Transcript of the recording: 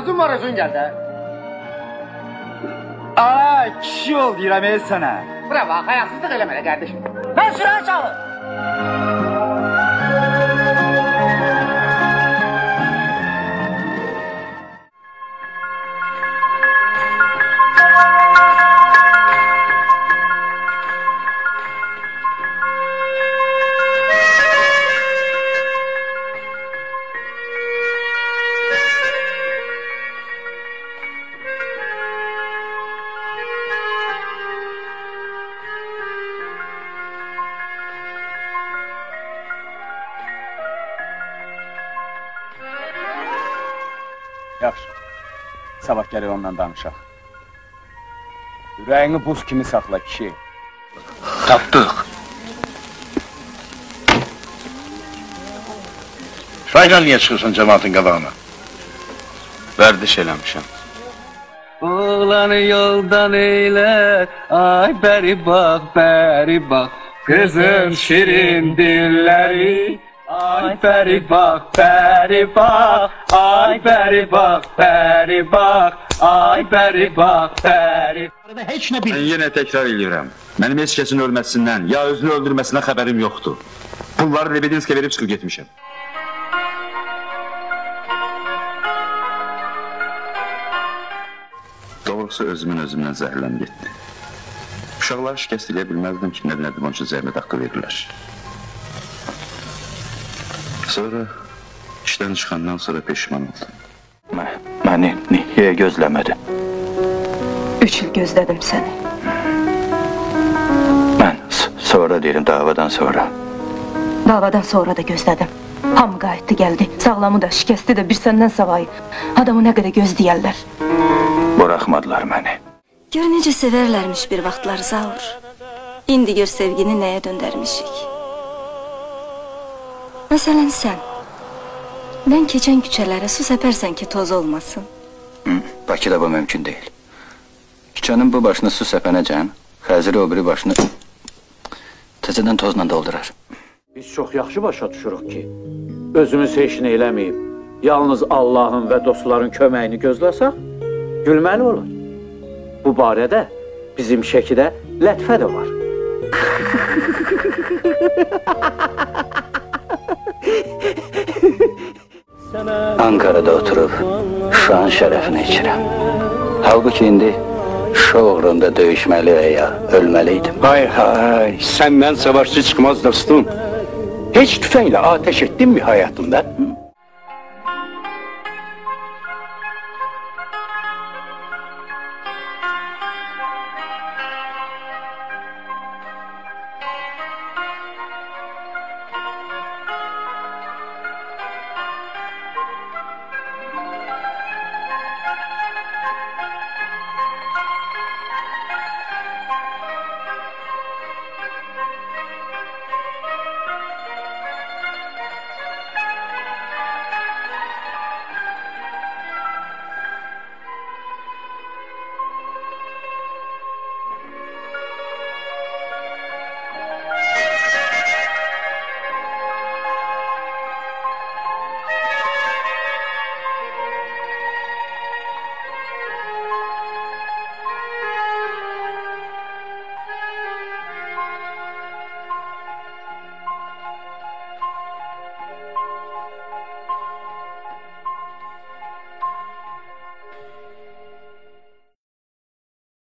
Sözüm var özün geldi. Aa, kişi ol diyemeyiz sana. Bravo, hayasızlık elemene kardeşim. Ben şuraya çalın. Sabah gəlir ondan danışaq. Ürəyini buz kimi saxla kişi. Tapdıq. Şayla niyə çıxırsan cəmatın qabağına? Vərdiş eləmişəm. Oğlanı yoldan eylər, ay bəri bax, bəri bax. Qızın şirin dilləri. Ay peri bax, peri bax, ay peri bax, peri bax, ay peri bax, peri bax. Ben yine tekrar ediyorum. Benim heç kəsin ölməsindən, ya özünü öldürməsindən xəbərim yoxdur. Pulları Lebedinsk'e verip çıxıb getmişim. Doğrusu özümdən zəhərləm getdi. Uşaqları şikəst eləyə bilməzdim ki, nə bilmədim, onun üçün zəhmət haqqı verirlər. Sonra işten çıkandan sonra peşman oldum. Beni niye gözlemedin? 3 yıl gözledim seni. Ben sonra diyelim, davadan sonra. Davadan sonra da gözledim. Hamı qayıtdı geldi, sağlamı da şikesti de bir senden savayı. Adamı ne kadar göz diyerler. Bırakmadılar beni. Gör necə severlermiş bir vaxtlar Zaur. İndi gör sevgini neye döndürmüşük. Məsələn sən, mən keçən küçələrə su səpərsən ki toz olmasın. Bakıda bu mümkün deyil. Küçənin bu başını su səpənəcən, xəziri o biri başını təzədən tozla doldurar. Biz çox yaxşı başa düşürük ki, özümüz heç nə eləməyib, yalnız Allahın və dostların köməyini gözləsək, gülməli olur. Bu barədə bizim şəkidə lətfə də var. Ankara'da oturup Şuşanın şerefini içirəm. Halbuki indi Şuşa uğrunda döyüşmeli veya ölmeliydim. Hay hay, senden savaşçı çıkmaz dostum. Hiç tüfeğiyle ateş ettin mi hayatında?